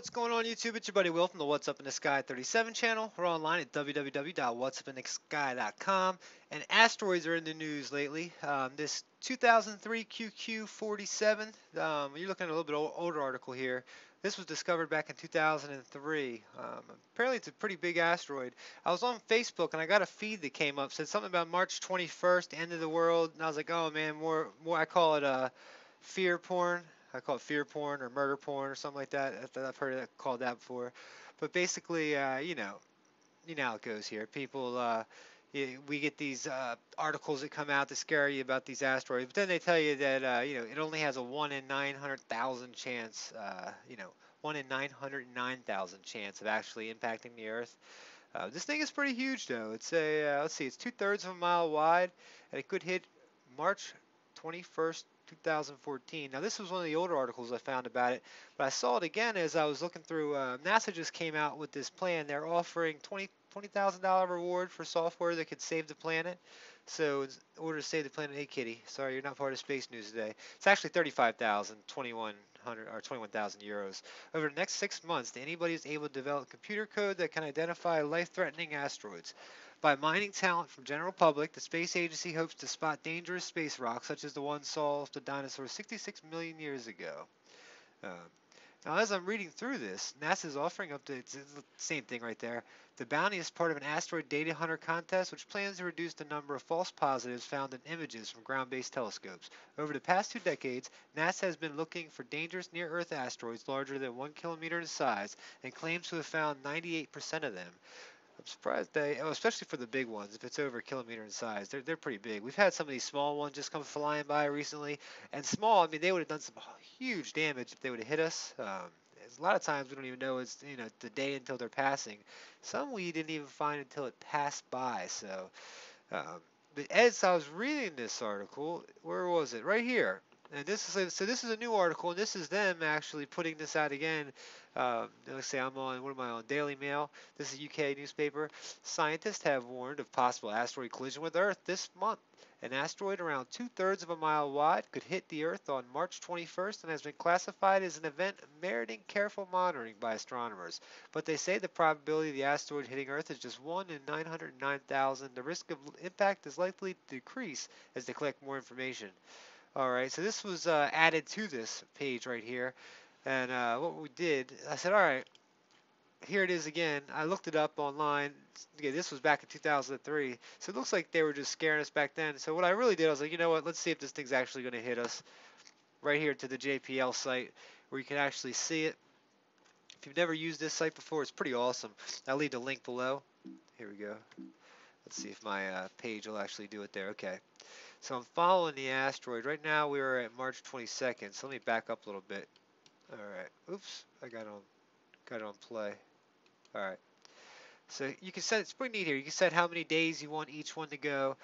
What's going on, YouTube? It's your buddy Will from the What's Up in the Sky 37 channel. We're online at www.whatsupinthesky.com. And asteroids are in the news lately. This 2003 QQ47, you're looking at a little bit older article here. This was discovered back in 2003. Apparently it's a pretty big asteroid. I was on Facebook and I got a feed that came up, said something about March 21st, end of the world. And I was like, oh man, more I call it fear porn. I call it fear porn or murder porn or something like that. I've heard it called that before. But basically, you know how it goes here. People, we get these articles that come out to scare you about these asteroids. But then they tell you that, it only has a 1 in 900,000 chance, 1 in 909,000 chance of actually impacting the Earth. This thing is pretty huge, though. It's a, let's see, it's 2/3 of a mile wide, and it could hit March 21st, 2014. Now this was one of the older articles I found about it, but I saw it again as I was looking through. NASA just came out with this plan. They're offering $20,000 reward for software that could save the planet. So in order to save the planet, hey kitty, sorry you're not part of space news today. It's actually 35,000, 2100 or 21,000 euros over the next 6 months to anybody who's able to develop computer code that can identify life-threatening asteroids. By mining talent from general public, the space agency hopes to spot dangerous space rocks such as the one saw off the dinosaurs 66 million years ago. Now, as I'm reading through this, NASA's offering up to, it's the same thing right there. The bounty is part of an asteroid data hunter contest, which plans to reduce the number of false positives found in images from ground-based telescopes. Over the past 2 decades, NASA has been looking for dangerous near-Earth asteroids larger than 1 kilometer in size and claims to have found 98% of them. I'm surprised they, especially for the big ones, if it's over a kilometer in size, they're pretty big. We've had some of these small ones just come flying by recently, and small, I mean, they would have done some huge damage if they would have hit us. A lot of times we don't even know it's, the day until they're passing. Some we didn't even find until it passed by, so. But as I was reading this article, where was it? Right here. And this is, so this is a new article, and this is them actually putting this out again. Let's say I'm on, what am I on, Daily Mail. This is a UK newspaper. Scientists have warned of possible asteroid collision with Earth this month. An asteroid around 2/3 of a mile wide could hit the Earth on March 21st and has been classified as an event meriting careful monitoring by astronomers. But they say the probability of the asteroid hitting Earth is just 1 in 909,000. The risk of impact is likely to decrease as they collect more information. Alright, so this was added to this page right here, and what we did, I said, alright, here it is again. I looked it up online. Okay, this was back in 2003, so it looks like they were just scaring us back then. So what I really did, I was like, you know what, let's see if this thing's actually going to hit us. Right here to the JPL site where you can actually see it. If you've never used this site before, it's pretty awesome. I'll leave the link below. Here we go. Let's see if my page will actually do it there. Okay. So I'm following the asteroid. Right now we are at March 22nd. So let me back up a little bit. All right. Oops. I got it on play. All right. So you can set, it's pretty neat here. You can set how many days you want each one to go,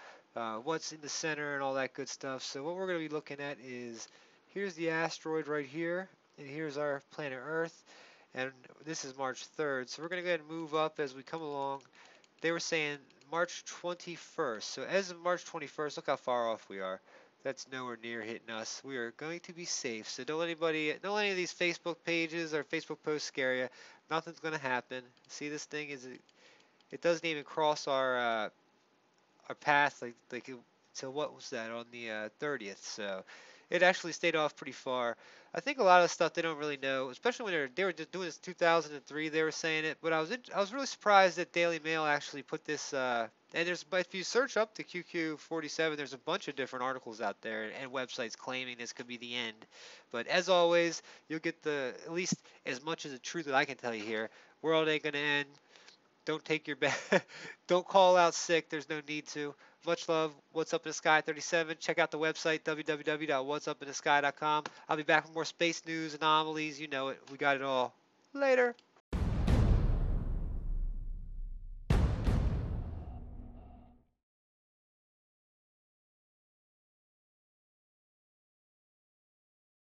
what's in the center and all that good stuff. So what we're going to be looking at is, here's the asteroid right here, and here's our planet Earth, and this is March 3rd. So we're going to go ahead and move up as we come along. They were saying March 21st. So as of March 21st, look how far off we are. That's nowhere near hitting us. We are going to be safe. So don't let any of these Facebook pages or Facebook posts scare you. Nothing's going to happen. See, this thing is, it doesn't even cross our path. Like it, so what was that on the 30th? So it actually stayed off pretty far. I think a lot of stuff they don't really know, especially when they were just doing this 2003. They were saying it, but I was really surprised that Daily Mail actually put this. And there's, if you search up the QQ47, there's a bunch of different articles out there and websites claiming this could be the end. But as always, you'll get the, at least as much of the truth that I can tell you here. World ain't gonna end. Don't take your bed. Don't call out sick. There's no need to. Much love. What's Up in the Sky 37. Check out the website, www.whatsupinthesky.com. I'll be back with more space news, anomalies. You know it. We got it all. Later.